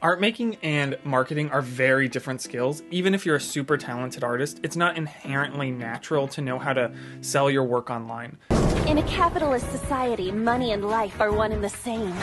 Art making and marketing are very different skills. Even if you're a super talented artist, it's not inherently natural to know how to sell your work online. In a capitalist society, money and life are one and the same.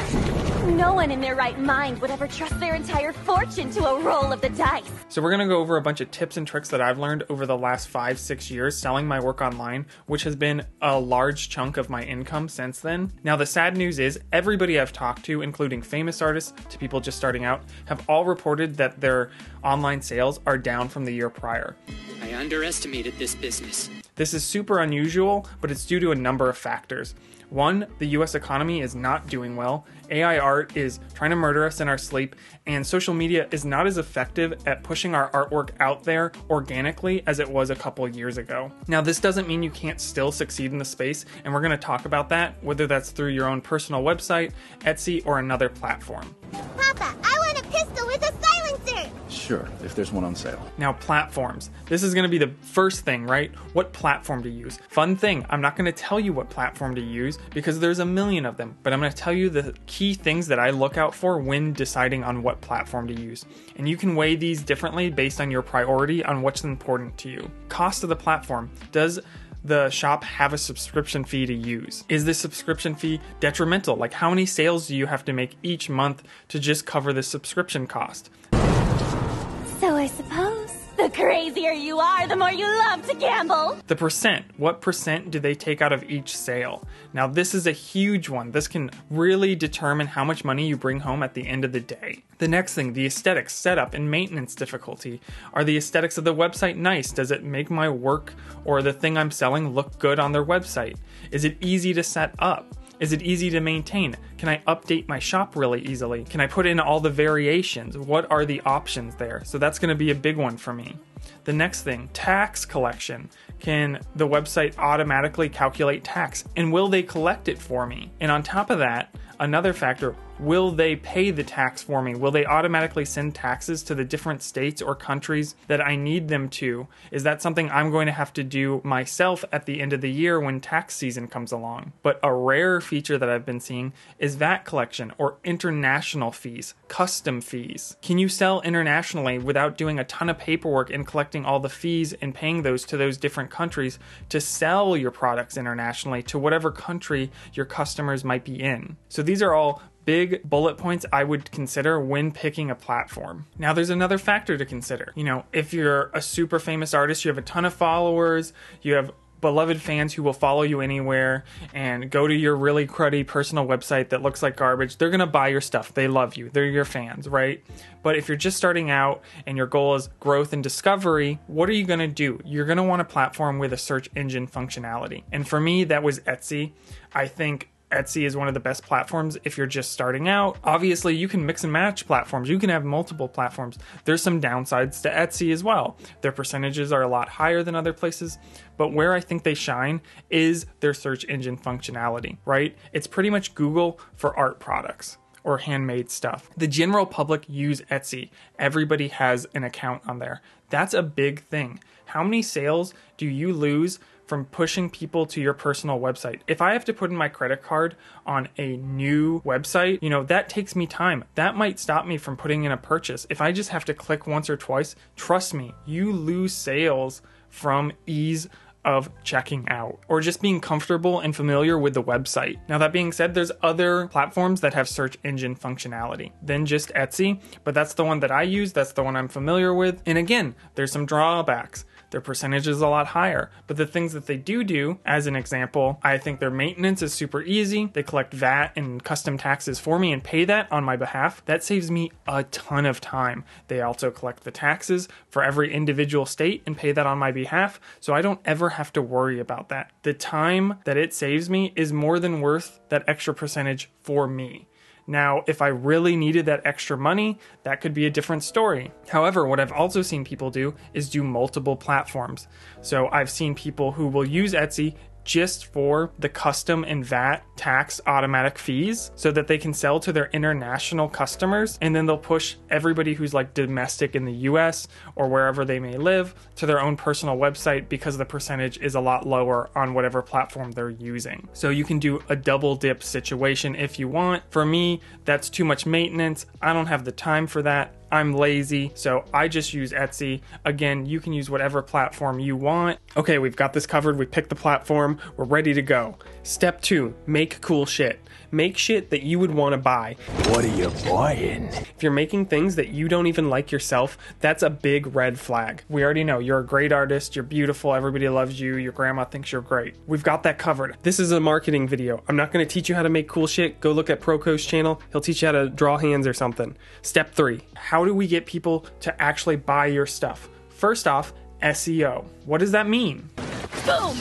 No one in their right mind would ever trust their entire fortune to a roll of the dice. So we're gonna go over a bunch of tips and tricks that I've learned over the last 5-6 years selling my work online, which has been a large chunk of my income since then. Now the sad news is everybody I've talked to, including famous artists to people just starting out, have all reported that their online sales are down from the year prior. I underestimated this business. This is super unusual, but it's due to a number of factors. One, the US economy is not doing well, AI art is trying to murder us in our sleep, and social media is not as effective at pushing our artwork out there organically as it was a couple years ago. Now, this doesn't mean you can't still succeed in the space, and we're gonna talk about that, whether that's through your own personal website, Etsy, or another platform. Papa, I want a pistol with a silencer! Sure, if there's one on sale. Now, platforms. This is gonna be the first thing, right? What platform to use? Fun thing, I'm not gonna tell you what platform to use because there's a million of them, but I'm gonna tell you the key things that I look out for when deciding on what platform to use. And you can weigh these differently based on your priority on what's important to you. Cost of the platform. Does the shop have a subscription fee to use? Is this subscription fee detrimental? Like, how many sales do you have to make each month to just cover the subscription cost? So I suppose the crazier you are, the more you love to gamble. The percent. What percent do they take out of each sale? Now this is a huge one. This can really determine how much money you bring home at the end of the day. The next thing, the aesthetics, setup, and maintenance difficulty. Are the aesthetics of the website nice? Does it make my work or the thing I'm selling look good on their website? Is it easy to set up? Is it easy to maintain? Can I update my shop really easily? Can I put in all the variations? What are the options there? So that's gonna be a big one for me. The next thing, tax collection. Can the website automatically calculate tax? And will they collect it for me? And on top of that, another factor, will they pay the tax for me? Will they automatically send taxes to the different states or countries that I need them to? Is that something I'm going to have to do myself at the end of the year when tax season comes along? But a rare feature that I've been seeing is VAT collection or international fees, custom fees. Can you sell internationally without doing a ton of paperwork and collecting all the fees and paying those to those different countries to sell your products internationally to whatever country your customers might be in? So these are all big bullet points I would consider when picking a platform. Now there's another factor to consider. You know, if you're a super famous artist, you have a ton of followers, you have beloved fans who will follow you anywhere and go to your really cruddy personal website that looks like garbage, they're gonna buy your stuff. They love you, they're your fans, right? But if you're just starting out and your goal is growth and discovery, what are you gonna do? You're gonna want a platform with a search engine functionality. And for me, that was Etsy. I think Etsy is one of the best platforms if you're just starting out. Obviously, you can mix and match platforms. You can have multiple platforms. There's some downsides to Etsy as well. Their percentages are a lot higher than other places, but where I think they shine is their search engine functionality, right? It's pretty much Google for art products or handmade stuff. The general public use Etsy. Everybody has an account on there. That's a big thing. How many sales do you lose from pushing people to your personal website? If I have to put in my credit card on a new website, you know, that takes me time. That might stop me from putting in a purchase. If I just have to click once or twice, trust me, you lose sales from ease of checking out or just being comfortable and familiar with the website. Now that being said, there's other platforms that have search engine functionality than just Etsy, but that's the one that I use, that's the one I'm familiar with. And again, there's some drawbacks. Their percentage is a lot higher, but the things that they do, as an example, I think their maintenance is super easy. They collect VAT and custom taxes for me and pay that on my behalf. That saves me a ton of time. They also collect the taxes for every individual state and pay that on my behalf, so I don't ever have to worry about that. The time that it saves me is more than worth that extra percentage for me. Now, if I really needed that extra money, that could be a different story. However, what I've also seen people do is do multiple platforms. So I've seen people who will use Etsy, just for the custom and VAT tax automatic fees so that they can sell to their international customers, and then they'll push everybody who's like domestic in the US or wherever they may live to their own personal website because the percentage is a lot lower on whatever platform they're using. So you can do a double dip situation if you want. For me, that's too much maintenance. I don't have the time for that. I'm lazy, so I just use Etsy. Again, you can use whatever platform you want. Okay, we've got this covered. We picked the platform. We're ready to go. Step two, make cool shit. Make shit that you would want to buy. What are you buying? If you're making things that you don't even like yourself, that's a big red flag. We already know you're a great artist. You're beautiful. Everybody loves you. Your grandma thinks you're great. We've got that covered. This is a marketing video. I'm not going to teach you how to make cool shit. Go look at Proko's channel. He'll teach you how to draw hands or something. Step three, how do we get people to actually buy your stuff? First off, SEO. What does that mean? Boom!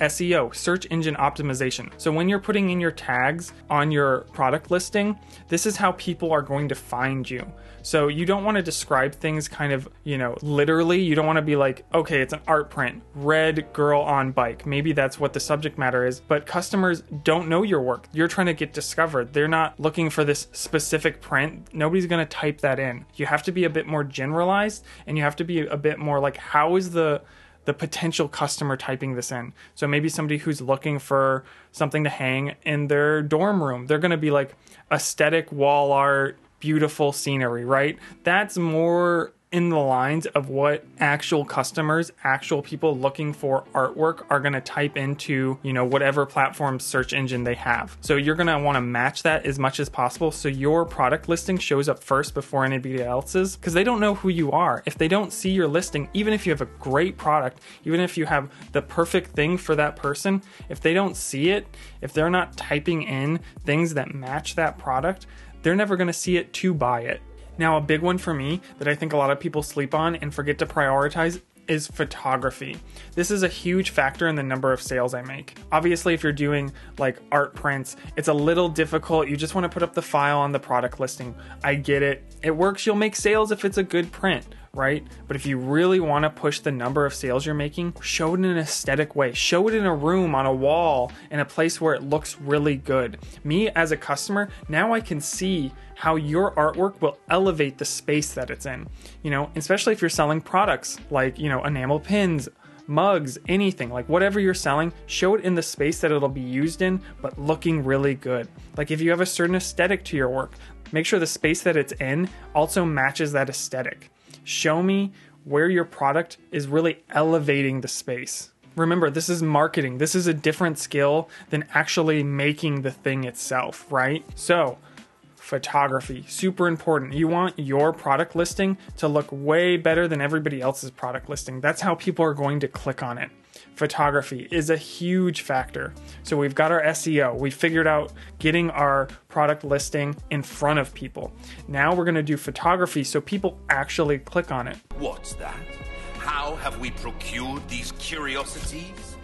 SEO, search engine optimization. So when you're putting in your tags on your product listing, this is how people are going to find you. So you don't want to describe things kind of, literally. You don't want to be like, okay, it's an art print, red girl on bike. Maybe that's what the subject matter is, but customers don't know your work. You're trying to get discovered. They're not looking for this specific print. Nobody's going to type that in. You have to be a bit more generalized, and you have to be a bit more like, how is the potential customer typing this in? So maybe somebody who's looking for something to hang in their dorm room, they're going to be like aesthetic wall art, beautiful scenery, right? That's more in the lines of what actual customers, actual people looking for artwork are going to type into, whatever platform search engine they have. So you're going to want to match that as much as possible. So your product listing shows up first before anybody else's, because they don't know who you are. If they don't see your listing, even if you have a great product, even if you have the perfect thing for that person, if they don't see it, if they're not typing in things that match that product, they're never going to see it to buy it. Now, a big one for me that I think a lot of people sleep on and forget to prioritize is photography. This is a huge factor in the number of sales I make. Obviously, if you're doing like art prints, it's a little difficult. You just want to put up the file on the product listing. I get it. It works. You'll make sales if it's a good print, right? But if you really want to push the number of sales you're making, show it in an aesthetic way. Show it in a room, on a wall, in a place where it looks really good. Me as a customer, now I can see how your artwork will elevate the space that it's in, especially if you're selling products like, enamel pins, mugs, anything, like whatever you're selling, show it in the space that it'll be used in, but looking really good. Like if you have a certain aesthetic to your work, make sure the space that it's in also matches that aesthetic. Show me where your product is really elevating the space. Remember, this is marketing. This is a different skill than actually making the thing itself, right? So, photography, super important. You want your product listing to look way better than everybody else's product listing. That's how people are going to click on it. Photography is a huge factor. So we've got our SEO. We figured out getting our product listing in front of people. Now we're going to do photography so people actually click on it. What's that? How have we procured these curiosities?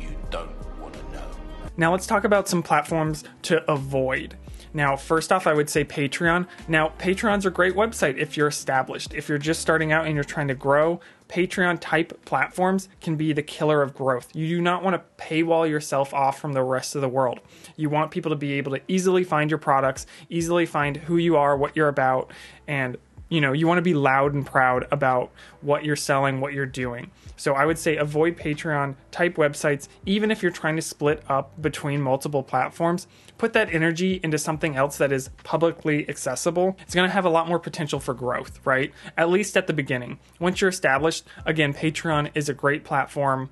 You don't want to know. Now let's talk about some platforms to avoid. Now, first off, I would say Patreon. Now, Patreon's a great website if you're established. If you're just starting out and you're trying to grow, Patreon type platforms can be the killer of growth. You do not want to paywall yourself off from the rest of the world. You want people to be able to easily find your products, easily find who you are, what you're about, and you want to be loud and proud about what you're selling, what you're doing. So I would say avoid Patreon type websites. Even if you're trying to split up between multiple platforms, put that energy into something else that is publicly accessible. It's going to have a lot more potential for growth, right? At least at the beginning. Once you're established, again, Patreon is a great platform,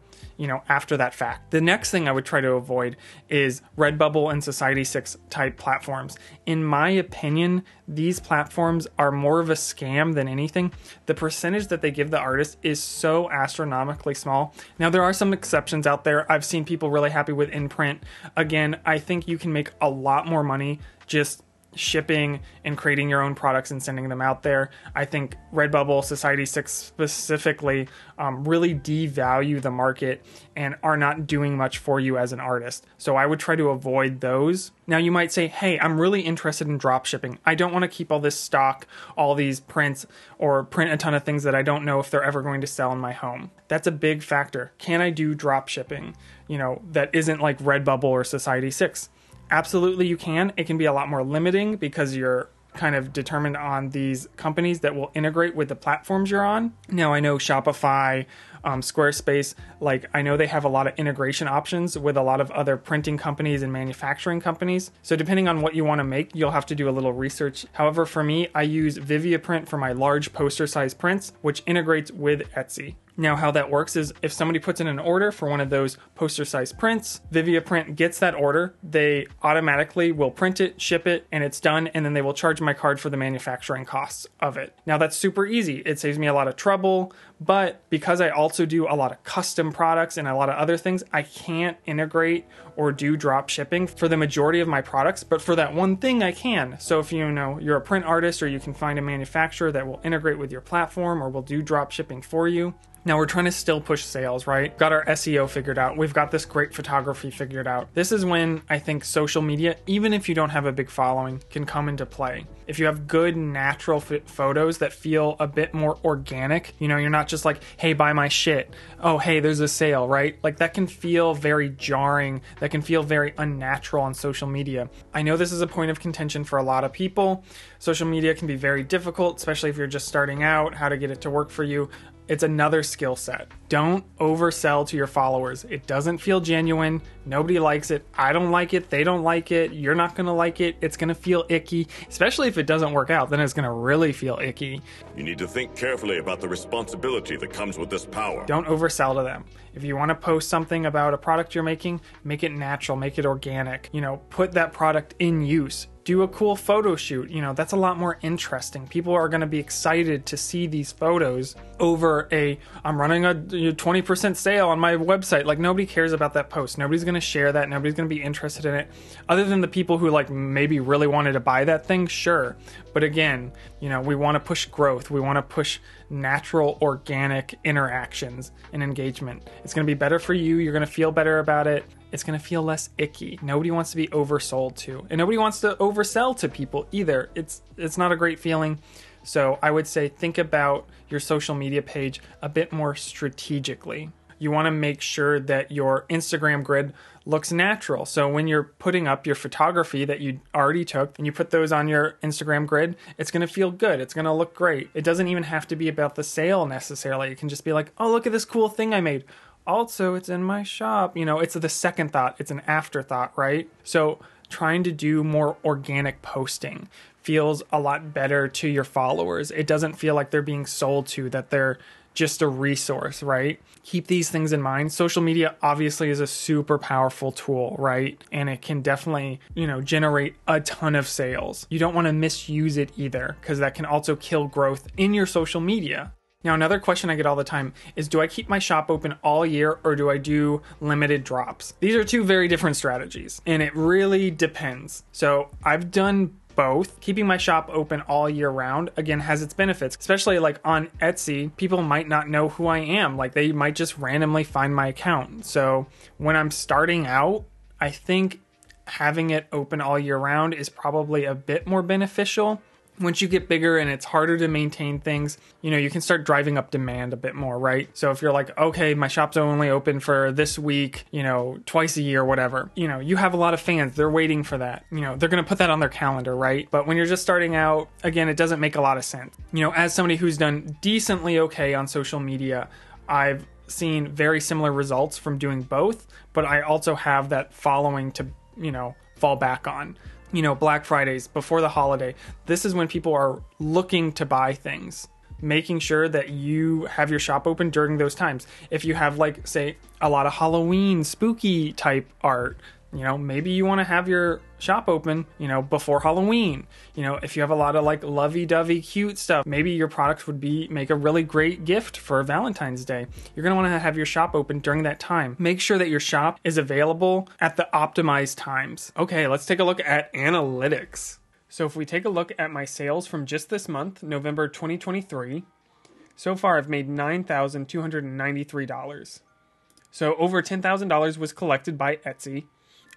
after that fact. The next thing I would try to avoid is Redbubble and Society6 type platforms. In my opinion, these platforms are more of a scam than anything. The percentage that they give the artist is so astronomically small. Now, there are some exceptions out there. I've seen people really happy with InPrint. Again, I think you can make a lot more money just shipping and creating your own products and sending them out there. I think Redbubble, Society6 specifically, really devalue the market and are not doing much for you as an artist. So I would try to avoid those. Now you might say, hey, I'm really interested in drop shipping. I don't want to keep all this stock, all these prints, or print a ton of things that I don't know if they're ever going to sell in my home. That's a big factor. Can I do drop shipping? You know, that isn't like Redbubble or Society6. Absolutely you can. It can be a lot more limiting because you're kind of determined on these companies that will integrate with the platforms you're on. Now I know Shopify, Squarespace, like I know they have a lot of integration options with a lot of other printing companies and manufacturing companies. So depending on what you want to make, you'll have to do a little research. However, for me, I use Vivia Print for my large poster size prints, which integrates with Etsy. Now how that works is if somebody puts in an order for one of those poster size prints, Vivia Print gets that order, they automatically will print it, ship it, and it's done, and then they will charge my card for the manufacturing costs of it. Now that's super easy. It saves me a lot of trouble, but because I also do a lot of custom products and a lot of other things, I can't integrate or do drop shipping for the majority of my products, but for that one thing I can. So if you know you're a print artist or you can find a manufacturer that will integrate with your platform or will do drop shipping for you. Now we're trying to still push sales, right? Got our SEO figured out. We've got this great photography figured out. This is when I think social media, even if you don't have a big following, can come into play. If you have good natural photos that feel a bit more organic, you know, you're not just like, hey, buy my shit. Oh, hey, there's a sale, right? Like that can feel very jarring. That can feel very unnatural on social media. I know this is a point of contention for a lot of people. Social media can be very difficult, especially if you're just starting out, how to get it to work for you. It's another skill set. Don't oversell to your followers. It doesn't feel genuine. Nobody likes it. I don't like it. They don't like it. You're not going to like it. It's going to feel icky, especially if it doesn't work out. Then it's going to really feel icky. You need to think carefully about the responsibility that comes with this power. Don't oversell to them. If you want to post something about a product you're making, make it natural, make it organic. You know, put that product in use. Do a cool photo shoot. You know, that's a lot more interesting. People are going to be excited to see these photos over a, I'm running a 20% sale on my website. Like nobody cares about that post. Nobody's going to share that. Nobody's going to be interested in it. Other than the people who like maybe really wanted to buy that thing. Sure. But again, you know, we want to push growth. We want to push natural, organic interactions and engagement. It's going to be better for you. You're going to feel better about it. It's going to feel less icky. Nobody wants to be oversold to, and nobody wants to oversell to people either. It's not a great feeling. So I would say think about your social media page a bit more strategically. You want to make sure that your Instagram grid looks natural. So when you're putting up your photography that you already took and you put those on your Instagram grid, it's going to feel good. It's going to look great. It doesn't even have to be about the sale necessarily. It can just be like, oh, look at this cool thing I made. Also, it's in my shop. You know, it's the second thought. It's an afterthought, right? So trying to do more organic posting feels a lot better to your followers. It doesn't feel like they're being sold to, that they're just a resource, right? Keep these things in mind. Social media obviously is a super powerful tool, right? And it can definitely, you know, generate a ton of sales. You don't want to misuse it either, because that can also kill growth in your social media. Now, another question I get all the time is, do I keep my shop open all year or do I do limited drops? These are two very different strategies, and it really depends. So I've done both. Keeping my shop open all year round, again, has its benefits, especially like on Etsy, people might not know who I am. Like they might just randomly find my account. So when I'm starting out, I think having it open all year round is probably a bit more beneficial. Once you get bigger and it's harder to maintain things, you know, you can start driving up demand a bit more, right? So if you're like, okay, my shop's only open for this week, you know, twice a year, whatever, you know, you have a lot of fans, they're waiting for that, you know, they're going to put that on their calendar, right? But when you're just starting out, again, it doesn't make a lot of sense. You know, as somebody who's done decently okay on social media, I've seen very similar results from doing both, but I also have that following to, you know, fall back on. You know, Black Fridays, before the holiday, this is when people are looking to buy things. Making sure that you have your shop open during those times. If you have like, say, a lot of Halloween spooky type art, you know, maybe you want to have your shop open, you know, before Halloween. You know, if you have a lot of like lovey-dovey cute stuff, maybe your product would make a really great gift for Valentine's Day. You're going to want to have your shop open during that time. Make sure that your shop is available at the optimized times. Okay, let's take a look at analytics. So if we take a look at my sales from just this month, November 2023, so far I've made $9,293. So over $10,000 was collected by Etsy,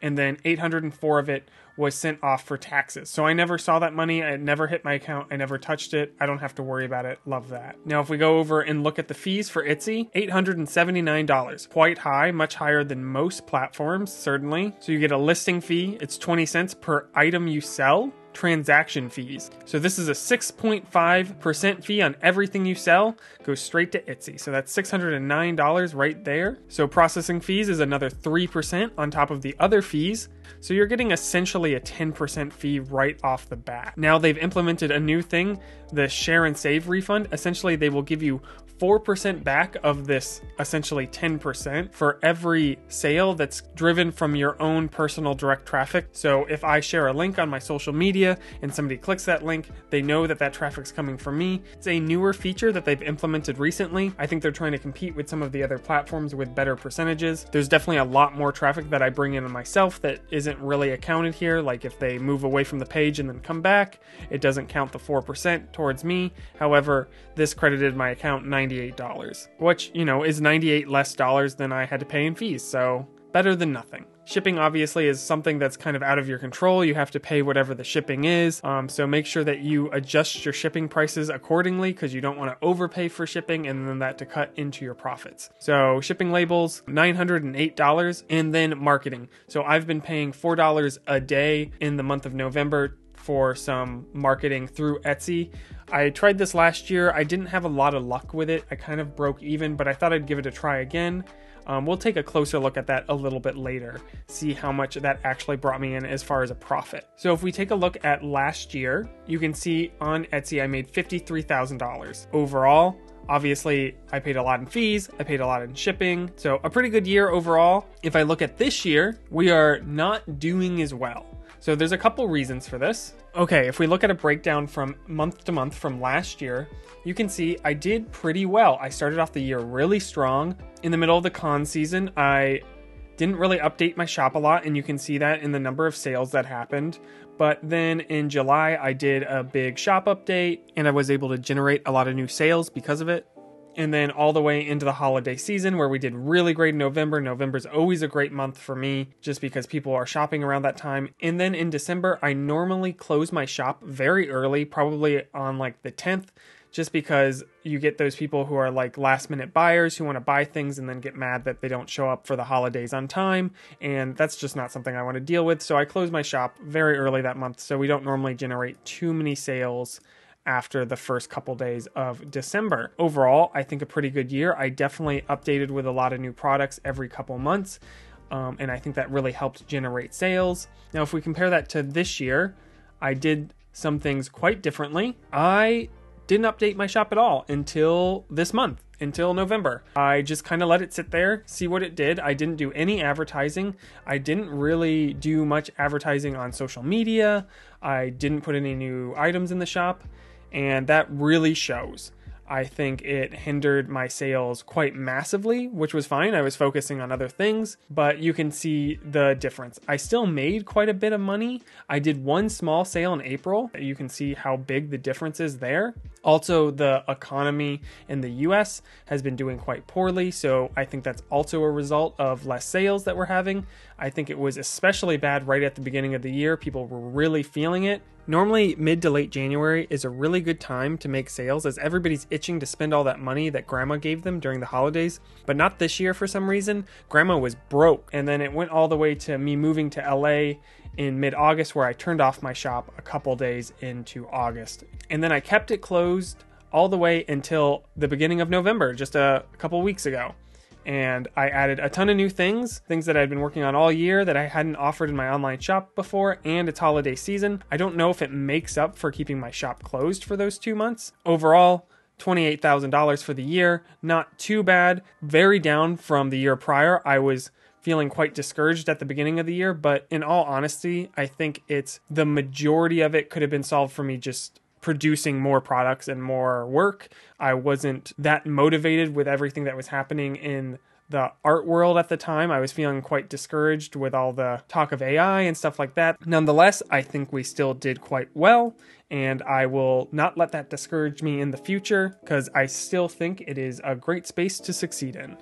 and then 804 of it was sent off for taxes. So I never saw that money. It never hit my account. I never touched it. I don't have to worry about it. Love that. Now, if we go over and look at the fees for Etsy, $879, quite high, much higher than most platforms, certainly. So you get a listing fee. It's 20 cents per item you sell. Transaction fees. So this is a 6.5% fee on everything you sell, goes straight to Etsy. So that's $609 right there. So processing fees is another 3% on top of the other fees. So you're getting essentially a 10% fee right off the bat. Now they've implemented a new thing, the share and save refund. Essentially, they will give you 4% back of this essentially 10% for every sale that's driven from your own personal direct traffic. So if I share a link on my social media and somebody clicks that link, they know that that traffic's coming from me. It's a newer feature that they've implemented recently. I think they're trying to compete with some of the other platforms with better percentages. There's definitely a lot more traffic that I bring in on myself that isn't really accounted here. Like if they move away from the page and then come back, it doesn't count the 4% towards me. However, this credited my account $98, which, you know, is $98 less dollars than I had to pay in fees, so better than nothing. Shipping obviously is something that's kind of out of your control. You have to pay whatever the shipping is. So make sure that you adjust your shipping prices accordingly, because you don't want to overpay for shipping and then that to cut into your profits. So shipping labels, $908, and then marketing. So I've been paying $4 a day in the month of November for some marketing through Etsy. I tried this last year. I didn't have a lot of luck with it. I kind of broke even, but I thought I'd give it a try again. We'll take a closer look at that a little bit later, see how much that actually brought me in as far as a profit. So if we take a look at last year, you can see on Etsy, I made $53,000 overall. Obviously, I paid a lot in fees, I paid a lot in shipping, so a pretty good year overall. If I look at this year, we are not doing as well. So there's a couple reasons for this. Okay, if we look at a breakdown from month to month from last year, you can see I did pretty well. I started off the year really strong. In the middle of the con season, I didn't really update my shop a lot, and you can see that in the number of sales that happened. But then in July, I did a big shop update, and I was able to generate a lot of new sales because of it. And then all the way into the holiday season where we did really great in November. November's always a great month for me just because people are shopping around that time. And then in December, I normally close my shop very early, probably on like the 10th, just because you get those people who are like last minute buyers who want to buy things and then get mad that they don't show up for the holidays on time. And that's just not something I want to deal with. So I close my shop very early that month. So we don't normally generate too many sales after the first couple days of December. Overall, I think a pretty good year. I definitely updated with a lot of new products every couple months, and I think that really helped generate sales. Now, if we compare that to this year, I did some things quite differently. I didn't update my shop at all until this month, until November. I just kind of let it sit there, see what it did. I didn't do any advertising. I didn't really do much advertising on social media. I didn't put any new items in the shop. And that really shows. I think it hindered my sales quite massively, which was fine. I was focusing on other things, but you can see the difference. I still made quite a bit of money. I did one small sale in April. You can see how big the difference is there. Also, the economy in the US has been doing quite poorly, so I think that's also a result of less sales that we're having. I think it was especially bad right at the beginning of the year. People were really feeling it. Normally, mid to late January is a really good time to make sales as everybody's itching to spend all that money that grandma gave them during the holidays, but not this year for some reason. Grandma was broke, and then it went all the way to me moving to LA in mid-August, where I turned off my shop a couple days into August. And then I kept it closed all the way until the beginning of November, just a couple weeks ago. And I added a ton of new things that I'd been working on all year that I hadn't offered in my online shop before, and it's holiday season. I don't know if it makes up for keeping my shop closed for those 2 months. Overall, $28,000 for the year, not too bad, very down from the year prior. I was feeling quite discouraged at the beginning of the year, but in all honesty, I think it's the majority of it could have been solved for me just producing more products and more work. I wasn't that motivated with everything that was happening in the art world at the time. I was feeling quite discouraged with all the talk of AI and stuff like that. Nonetheless, I think we still did quite well, and I will not let that discourage me in the future, because I still think it is a great space to succeed in.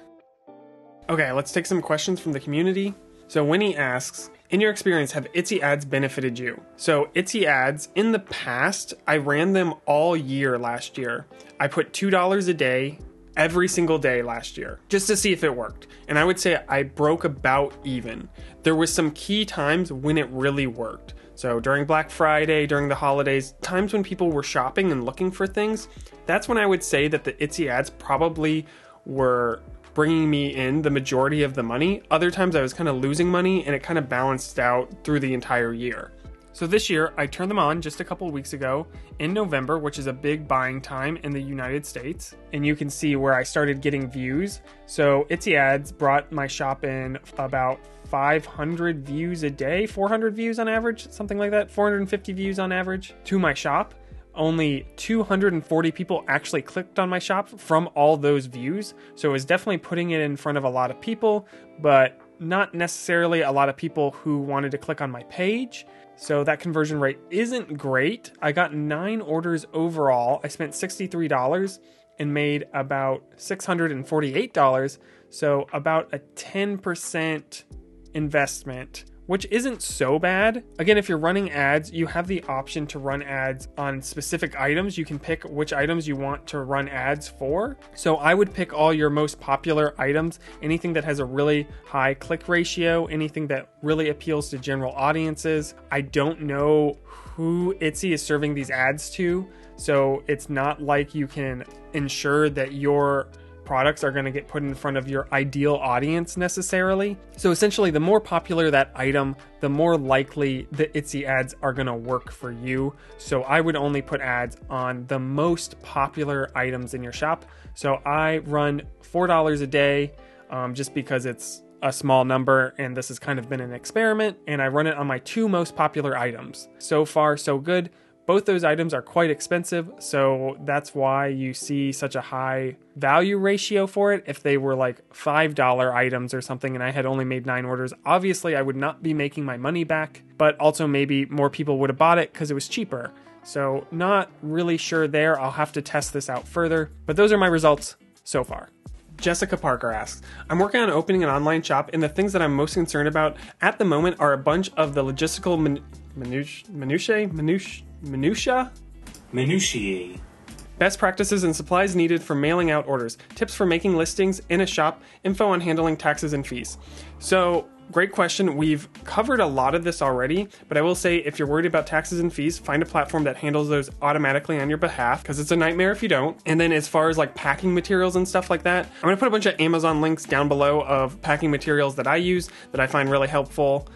Okay, let's take some questions from the community. So Winnie asks, in your experience, have Etsy ads benefited you? So Etsy ads, in the past, I ran them all year last year. I put $2 a day every single day last year just to see if it worked. And I would say I broke about even. There was some key times when it really worked. So during Black Friday, during the holidays, times when people were shopping and looking for things, that's when I would say that the Etsy ads probably were bringing me in the majority of the money. Other times I was kind of losing money, and it kind of balanced out through the entire year. So this year I turned them on just a couple weeks ago in November, which is a big buying time in the United States. And you can see where I started getting views. So Etsy ads brought my shop in about 500 views a day, 400 views on average, something like that, 450 views on average to my shop. Only 240 people actually clicked on my shop from all those views. So it was definitely putting it in front of a lot of people, but not necessarily a lot of people who wanted to click on my page. So that conversion rate isn't great. I got 9 orders overall. I spent $63 and made about $648. So about a 10% investment, which isn't so bad. Again, if you're running ads, you have the option to run ads on specific items. You can pick which items you want to run ads for. So I would pick all your most popular items, anything that has a really high click ratio, anything that really appeals to general audiences. I don't know who Etsy is serving these ads to, so it's not like you can ensure that your products are going to get put in front of your ideal audience necessarily. So essentially, the more popular that item, the more likely the Etsy ads are going to work for you. So I would only put ads on the most popular items in your shop. So I run $4 a day just because it's a small number and this has kind of been an experiment, and I run it on my 2 most popular items. So far, so good. Both those items are quite expensive, so that's why you see such a high value ratio for it. If they were like $5 items or something and I had only made 9 orders, obviously I would not be making my money back, but also maybe more people would have bought it because it was cheaper. So not really sure there. I'll have to test this out further, but those are my results so far. Jessica Parker asks, I'm working on opening an online shop, and the things that I'm most concerned about at the moment are a bunch of the logistical minutiae, best practices and supplies needed for mailing out orders, tips for making listings in a shop, info on handling taxes and fees. So great question. We've covered a lot of this already, but I will say if you're worried about taxes and fees, find a platform that handles those automatically on your behalf, because it's a nightmare if you don't. And then as far as like packing materials and stuff like that, I'm going to put a bunch of Amazon links down below of packing materials that I use that I find really helpful.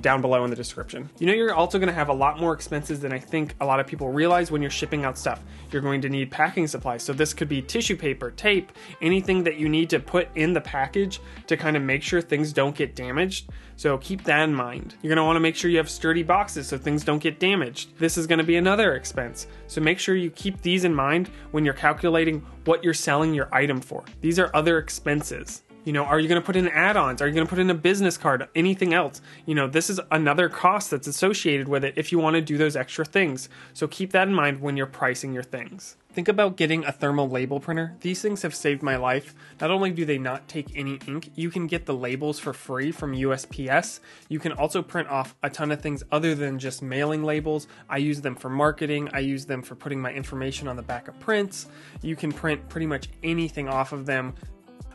Down below in the description. You know, you're also going to have a lot more expenses than I think a lot of people realize when you're shipping out stuff. You're going to need packing supplies. So this could be tissue paper, tape, anything that you need to put in the package to kind of make sure things don't get damaged. So keep that in mind. You're going to want to make sure you have sturdy boxes so things don't get damaged. This is going to be another expense. So make sure you keep these in mind when you're calculating what you're selling your item for. These are other expenses. You know, are you going to put in add-ons? Are you going to put in a business card? Anything else? You know, this is another cost that's associated with it if you want to do those extra things. So keep that in mind when you're pricing your things. Think about getting a thermal label printer. These things have saved my life. Not only do they not take any ink, you can get the labels for free from USPS. You can also print off a ton of things other than just mailing labels. I use them for marketing. I use them for putting my information on the back of prints. You can print pretty much anything off of them.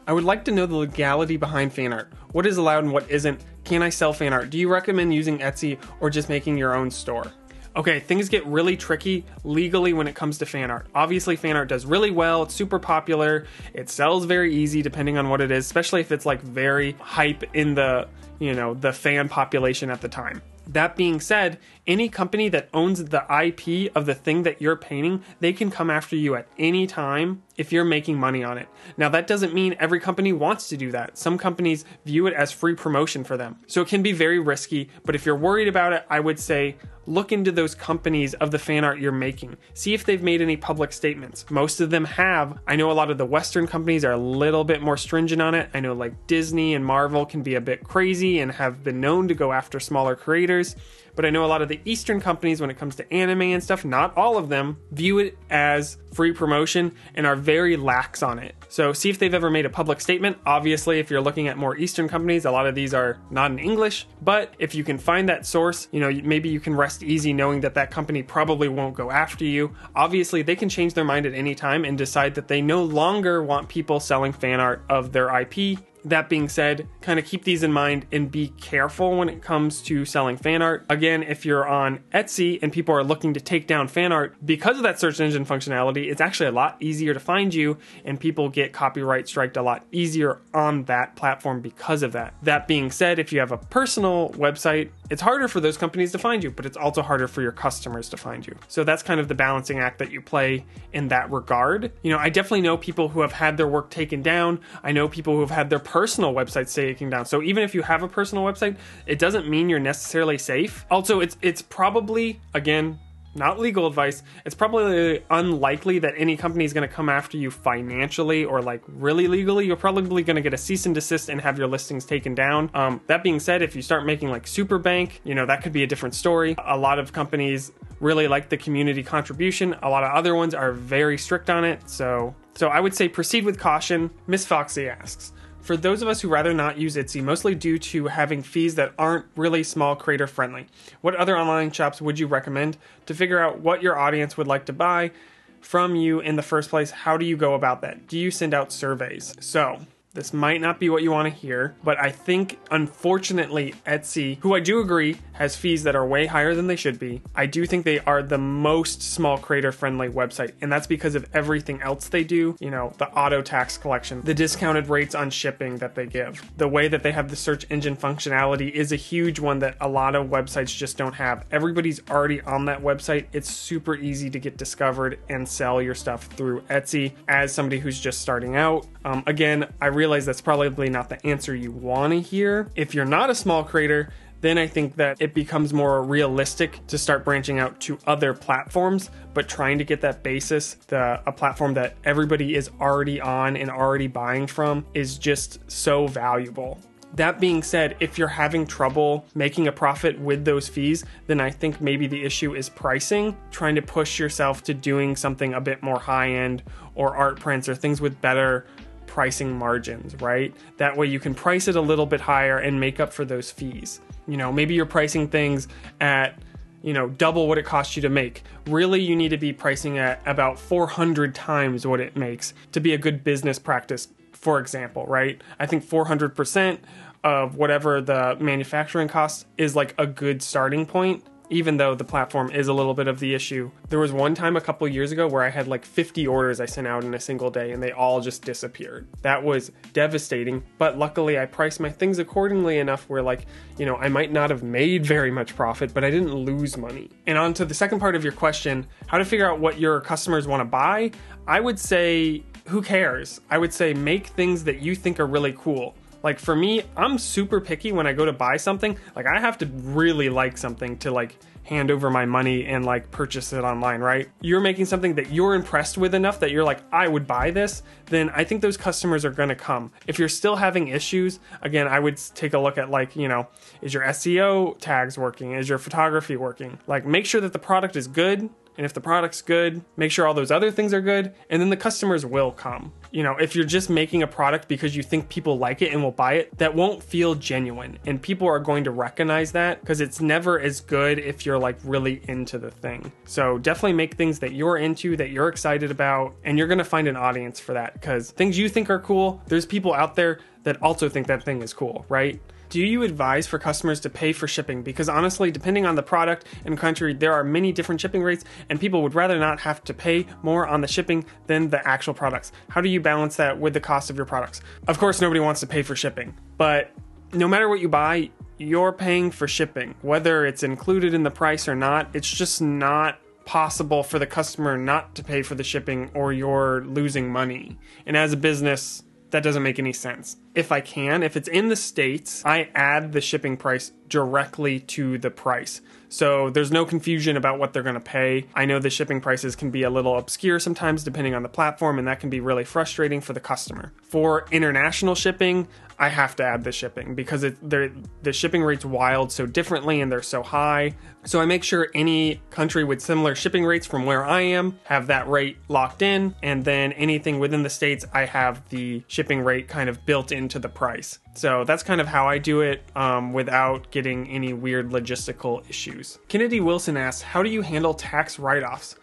I would like to know the legality behind fan art. What is allowed and what isn't? Can I sell fan art? Do you recommend using Etsy or just making your own store? Okay, things get really tricky legally when it comes to fan art. Obviously, fan art does really well. It's super popular. It sells very easy depending on what it is, especially if it's like very hype in the, you know, the fan population at the time. That being said, any company that owns the IP of the thing that you're painting, they can come after you at any time if you're making money on it. Now, that doesn't mean every company wants to do that. Some companies view it as free promotion for them. So it can be very risky, but if you're worried about it, I would say look into those companies of the fan art you're making. See if they've made any public statements. Most of them have. I know a lot of the Western companies are a little bit more stringent on it. I know like Disney and Marvel can be a bit crazy and have been known to go after smaller creators. But I know a lot of the Eastern companies, when it comes to anime and stuff, not all of them, view it as free promotion and are very lax on it. So see if they've ever made a public statement. Obviously, if you're looking at more Eastern companies, a lot of these are not in English, but if you can find that source, you know, maybe you can rest easy knowing that that company probably won't go after you. Obviously, they can change their mind at any time and decide that they no longer want people selling fan art of their IP. That being said, kind of keep these in mind and be careful when it comes to selling fan art. Again, if you're on Etsy and people are looking to take down fan art, because of that search engine functionality, it's actually a lot easier to find you, and people get copyright striked a lot easier on that platform because of that. That being said, if you have a personal website, it's harder for those companies to find you, but it's also harder for your customers to find you. So that's kind of the balancing act that you play in that regard. You know, I definitely know people who have had their work taken down. I know people who have had their personal websites taken down. So even if you have a personal website, it doesn't mean you're necessarily safe. Also, it's probably, again, not legal advice, it's probably unlikely that any company is going to come after you financially or like really legally. You're probably going to get a cease and desist and have your listings taken down. That being said, if you start making like super bank, you know, that could be a different story. A lot of companies really like the community contribution. A lot of other ones are very strict on it. So I would say proceed with caution. Miss Foxy asks, for those of us who rather not use Etsy, mostly due to having fees that aren't really small creator friendly, what other online shops would you recommend to figure out what your audience would like to buy from you in the first place? How do you go about that? Do you send out surveys? So this might not be what you want to hear, but I think, unfortunately, Etsy, who I do agree has fees that are way higher than they should be, I do think they are the most small creator friendly website. And that's because of everything else they do. You know, the auto tax collection, the discounted rates on shipping that they give, the way that they have the search engine functionality is a huge one that a lot of websites just don't have. Everybody's already on that website. It's super easy to get discovered and sell your stuff through Etsy as somebody who's just starting out. Again, I realize that's probably not the answer you want to hear. If you're not a small creator, then I think that it becomes more realistic to start branching out to other platforms, but trying to get that basis, a platform that everybody is already on and already buying from, is just so valuable. That being said, if you're having trouble making a profit with those fees, then I think maybe the issue is pricing, trying to push yourself to doing something a bit more high-end, or art prints or things with better pricing margins, right? That way you can price it a little bit higher and make up for those fees. You know, maybe you're pricing things at, you know, double what it costs you to make. Really, you need to be pricing at about 400 times what it makes to be a good business practice, for example, right? I think 400% of whatever the manufacturing cost is like a good starting point, even though the platform is a little bit of the issue. There was one time a couple years ago where I had like 50 orders I sent out in a single day and they all just disappeared. That was devastating, but luckily I priced my things accordingly enough where, like, you know, I might not have made very much profit, but I didn't lose money. And on to the second part of your question, how to figure out what your customers want to buy. I would say, who cares? I would say make things that you think are really cool. Like for me, I'm super picky when I go to buy something. Like I have to really like something to like hand over my money and like purchase it online, right? You're making something that you're impressed with enough that you're like, I would buy this, then I think those customers are gonna come. If you're still having issues, again, I would take a look at, like, you know, is your SEO tags working? Is your photography working? Like make sure that the product is good. And if the product's good, make sure all those other things are good, and then the customers will come. You know, if you're just making a product because you think people like it and will buy it, that won't feel genuine. And people are going to recognize that because it's never as good if you're like really into the thing. So definitely make things that you're into, that you're excited about, and you're gonna find an audience for that, because things you think are cool, there's people out there that also think that thing is cool, right? Do you advise for customers to pay for shipping? Because honestly, depending on the product and country, there are many different shipping rates, and people would rather not have to pay more on the shipping than the actual products. How do you balance that with the cost of your products? Of course, nobody wants to pay for shipping, but no matter what you buy, you're paying for shipping, whether it's included in the price or not. It's just not possible for the customer not to pay for the shipping, or you're losing money. And as a business, that doesn't make any sense. If I can, if it's in the States, I add the shipping price directly to the price. So there's no confusion about what they're gonna pay. I know the shipping prices can be a little obscure sometimes depending on the platform, and that can be really frustrating for the customer. For international shipping, I have to add the shipping because the shipping rate's wild so differently and they're so high. So I make sure any country with similar shipping rates from where I am have that rate locked in, and then anything within the States, I have the shipping rate kind of built into the price. So that's kind of how I do it without getting any weird logistical issues. Kennedy Wilson asks, how do you handle tax write-offs?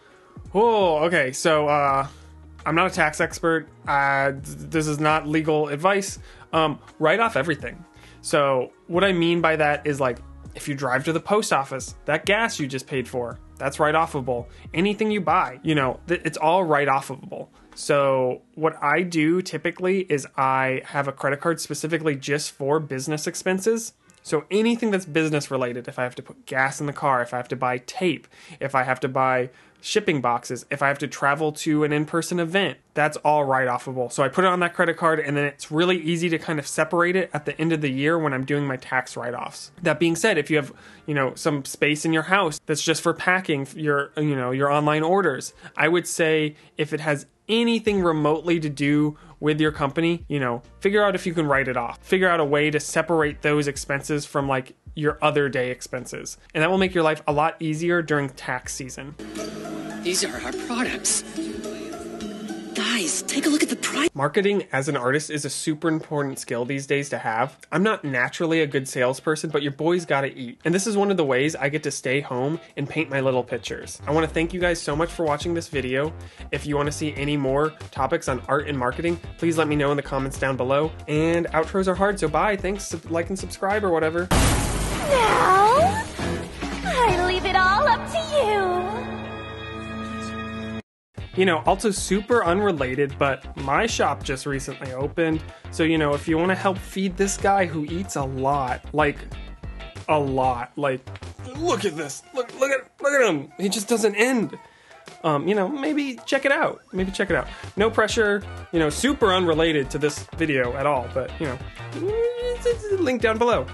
Oh, okay, so I'm not a tax expert. This is not legal advice. Write off everything. So what I mean by that is, like, if you drive to the post office, that gas you just paid for, that's write-offable. Anything you buy, you know, it's all write-offable. So what I do typically is I have a credit card specifically just for business expenses. So anything that's business related, if I have to put gas in the car, if I have to buy tape, if I have to buy shipping boxes, if I have to travel to an in-person event, that's all write-offable. So I put it on that credit card, and then it's really easy to kind of separate it at the end of the year when I'm doing my tax write-offs. That being said, if you have, you know, some space in your house that's just for packing your, you know, your online orders, I would say if it has anything remotely to do with your company, you know, figure out if you can write it off. Figure out a way to separate those expenses from, like, your other day expenses. And that will make your life a lot easier during tax season. These are our products. Guys, take a look at the price. Marketing as an artist is a super important skill these days to have. I'm not naturally a good salesperson, but your boy's gotta eat. And this is one of the ways I get to stay home and paint my little pictures. I wanna thank you guys so much for watching this video. If you wanna see any more topics on art and marketing, please let me know in the comments down below. And outros are hard, so bye. Thanks, like and subscribe or whatever. Now, I leave it all up to you. You know, also super unrelated, but my shop just recently opened. So, you know, if you want to help feed this guy who eats a lot, like, look at this, look at him. He just doesn't end. You know, maybe check it out. No pressure, you know, super unrelated to this video at all, but you know, it's linked down below.